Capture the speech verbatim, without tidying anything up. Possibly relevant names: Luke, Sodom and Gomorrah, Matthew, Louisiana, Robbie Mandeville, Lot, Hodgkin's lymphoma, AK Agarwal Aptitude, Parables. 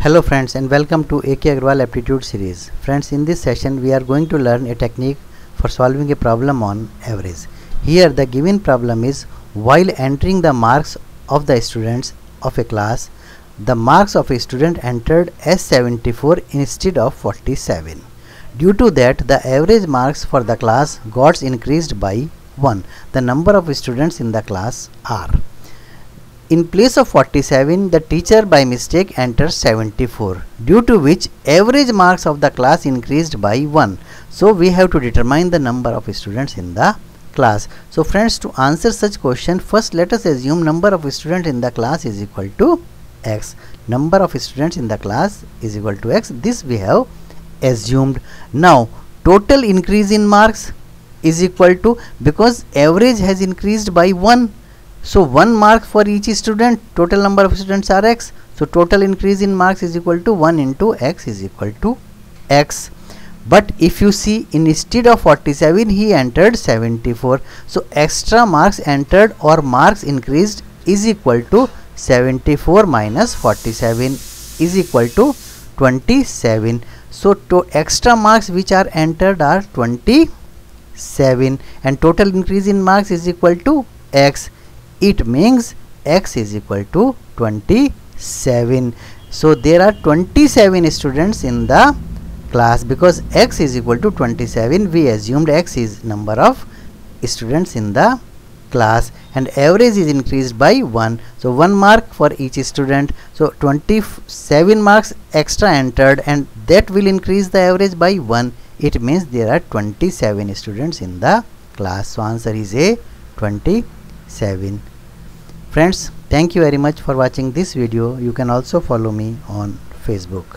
Hello friends, and welcome to A K Agarwal Aptitude series. Friends, in this session we are going to learn a technique for solving a problem on average. Here the given problem is, while entering the marks of the students of a class, the marks of a student entered as seventy-four instead of forty-seven. Due to that, the average marks for the class got increased by one. The number of students in the class are. In place of forty-seven, the teacher by mistake enters seventy-four, due to which average marks of the class increased by one. So we have to determine the number of students in the class. So friends, to answer such question, first let us assume number of students in the class is equal to x. Number of students in the class is equal to x. This we have assumed. Now total increase in marks is equal to, because average has increased by one, so one mark for each student, total number of students are x. So total increase in marks is equal to one into x is equal to x. But if you see, instead of forty-seven he entered seventy-four. So extra marks entered or marks increased is equal to seventy-four minus forty-seven is equal to twenty-seven. So to extra marks which are entered are twenty-seven, and total increase in marks is equal to x. It means x is equal to twenty-seven. So there are twenty-seven students in the class, because x is equal to twenty-seven. We assumed x is number of students in the class, and average is increased by one. So one mark for each student. So twenty-seven marks extra entered, and that will increase the average by one. It means there are twenty-seven students in the class. So answer is A, twenty-seven. Friends, thank you very much for watching this video. You can also follow me on Facebook.